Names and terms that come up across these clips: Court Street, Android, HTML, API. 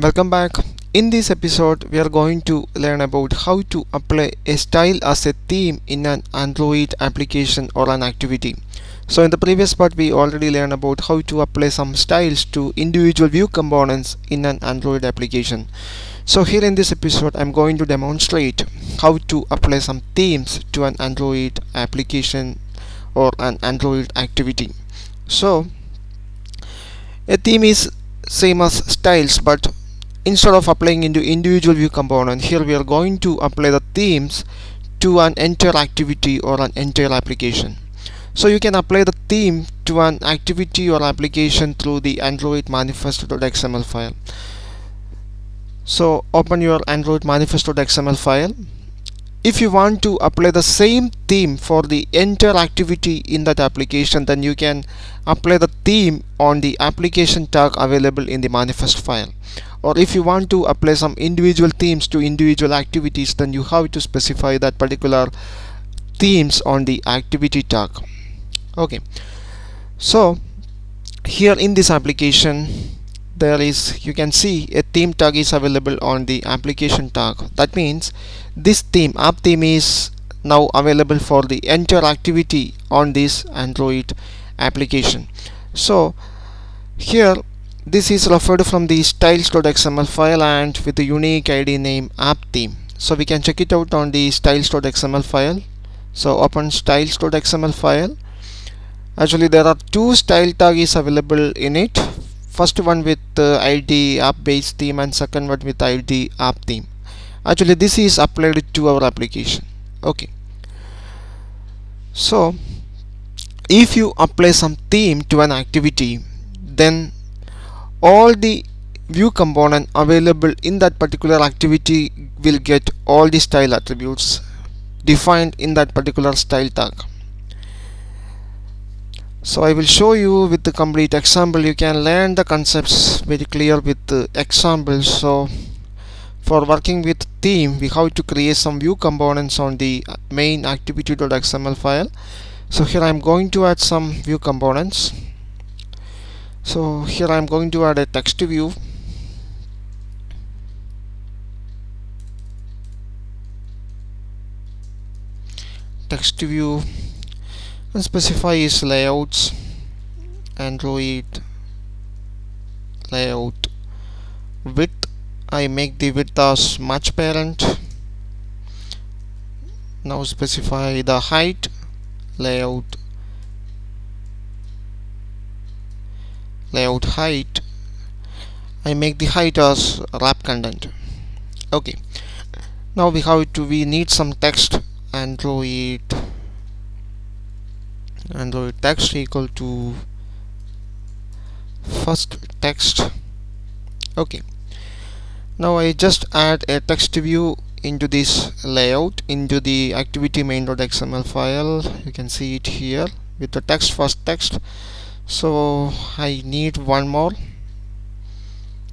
Welcome back. In this episode we are going to learn about how to apply a style as a theme in an Android application or an activity. So in the previous part we already learned about how to apply some styles to individual view components in an Android application. So here in this episode I'm going to demonstrate how to apply some themes to an Android application or an Android activity. So a theme is same as styles, but instead of applying into individual view component, here we are going to apply the themes to an entire activity or an entire application. So you can apply the theme to an activity or application through the Android manifest.xml file. So open your Android manifest.xml file. If you want to apply the same theme for the entire activity in that application, then you can apply the theme on the application tag available in the manifest file. Or if you want to apply some individual themes to individual activities, then you have to specify that particular themes on the activity tag. Okay, so here in this application you can see a theme tag is available on the application tag. That means this theme, app theme, is now available for the entire activity on this Android application. So here this is referred from the styles.xml file and with the unique ID name app theme. So we can check it out on the styles.xml file. So open styles.xml file. Actually there are two style tags available in it. First one with ID app base theme and second one with ID app theme. Actually this is applied to our application. Okay, so if you apply some theme to an activity, then all the view component available in that particular activity will get all the style attributes defined in that particular style tag. So I will show you with the complete example. You can learn the concepts very clear with the examples. So for working with theme, we have to create some view components on the main activity.xml file. So here I am going to add some view components. So here I am going to add a text view. Text view. And specify is layouts, Android layout width. I make the width as match parent. Now specify the height, layout height. I make the height as wrap content. Okay, now we need some text. Android text equal to first text. Okay, now I just add a text view into this layout, into the activity main.xml file. You can see it here with the text first text. So I need one more,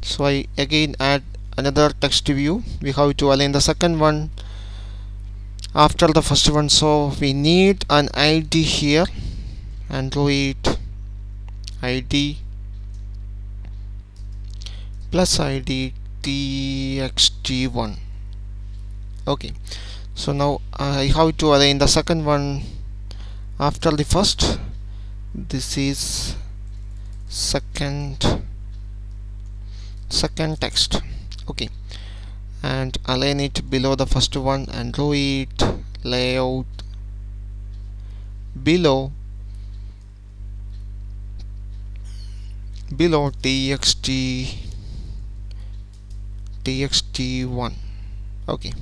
so I again add another text view. We have to align the second one after the first one, so we need an ID here, Android ID plus ID txt1. Okay, so now I have to align the second one after the first. This is second text. Okay, and align it below the first one, Android layout below txt1. Okay,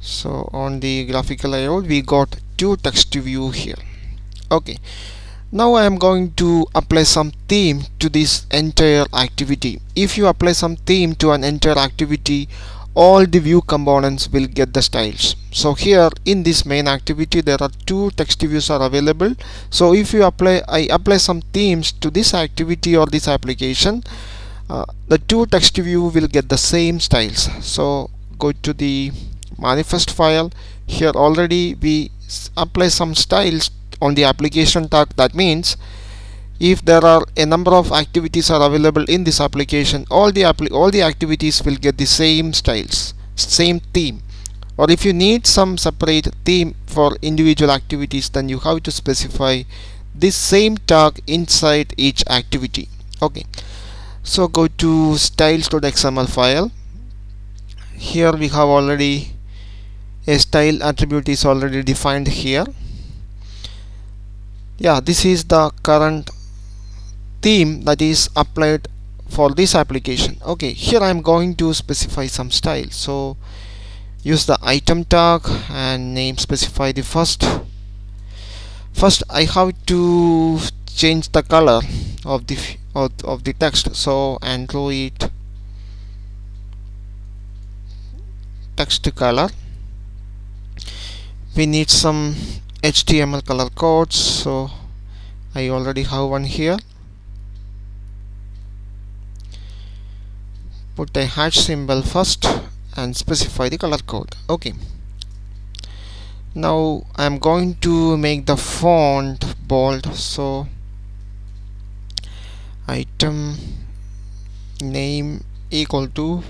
so on the graphical layout we got two text view here. Okay, now I am going to apply some theme to this entire activity. If you apply some theme to an entire activity, all the view components will get the styles. So here in this main activity there are two text views are available. So if you I apply some themes to this activity or this application, the two text view will get the same styles. So go to the manifest file. Here already we apply some styles on the application tag. That means If there are a number of activities are available in this application, all the activities will get the same styles, same theme. Or if you need some separate theme for individual activities, then you have to specify this same tag inside each activity. Okay, so go to styles.xml file. Here we have already a style attribute is already defined here. Yeah, this is the current theme that is applied for this application. Okay, here I am going to specify some style. So use the item tag and name, specify the first I have to change the color of the text. So Android text color, we need some HTML color codes, so I already have one here. Put a hash symbol first and specify the color code. Okay, now I'm going to make the font bold. So item name equal to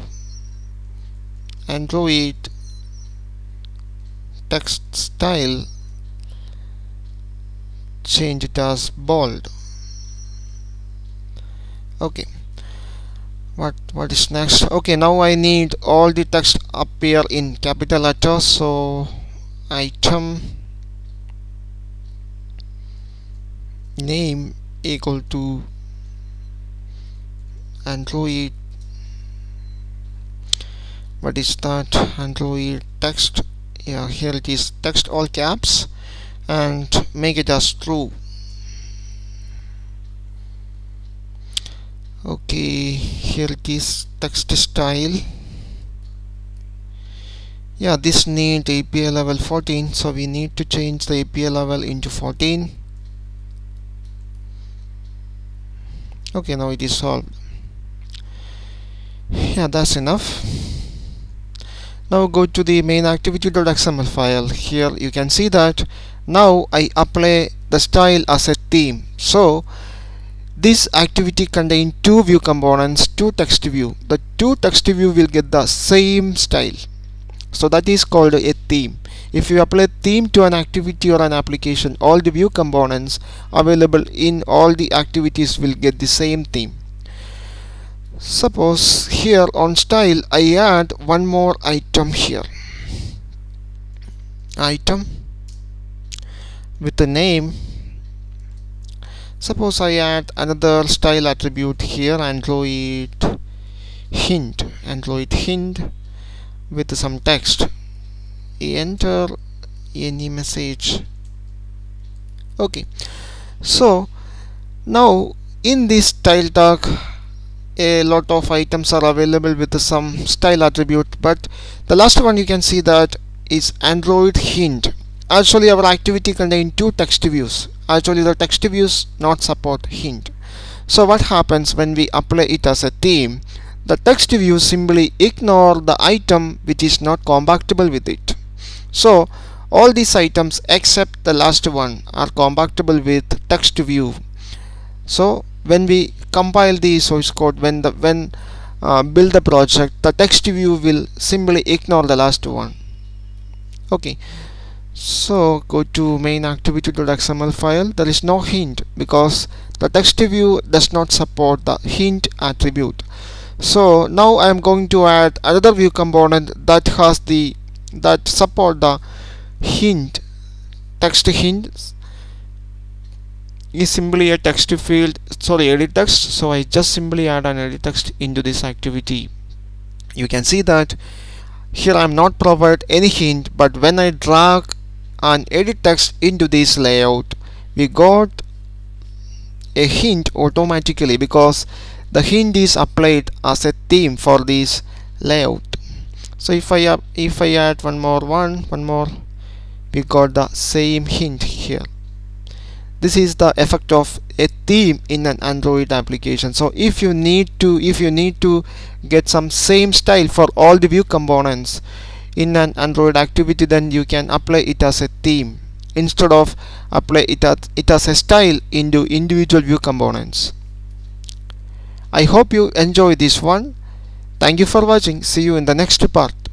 Android text style, change it as bold. Okay, what is next? Okay, now I need all the text appear in capital letters. So item name equal to Android, what is that? Android text. Yeah, here it is, text all caps, and make it as true. Okay, here it is, text style. Yeah, this need API level 14, so we need to change the API level into 14. Okay, now it is solved. Yeah, that's enough. Now go to the main activity.xml file. Here you can see that now I apply the style as a theme. So this activity contains two view components, two text view. The two text view will get the same style. So that is called a theme. If you apply theme to an activity or an application, all the view components available in all the activities will get the same theme. Suppose here on style I add one more item here. Item with a name. Suppose I add another style attribute here, Android hint with some text. Enter any message. Okay, so now in this style tag a lot of items are available with some style attribute, but the last one you can see that is Android hint. Actually our activity contains two text views. Actually the text views not support hint. So what happens when we apply it as a theme? The text view simply ignore the item which is not compatible with it. So all these items except the last one are compatible with text view. So when we compile the source code, when build the project, the text view will simply ignore the last one. Okay, so go to main activity.xml file. There is no hint because the text view does not support the hint attribute. So now I am going to add another view component that has the support the hint. Text hint is simply a text field, sorry, edit text. So I just simply add an edit text into this activity. You can see that here I am not provide any hint, but when I drag and edit text into this layout, we got a hint automatically because the hint is applied as a theme for this layout. So if I add one more, we got the same hint here. This is the effect of a theme in an Android application. So if you need to get some same style for all the view components in an Android activity, then you can apply it as a theme. instead of apply it as a style into individual view components. I hope you enjoy this one. Thank you for watching. See you in the next part.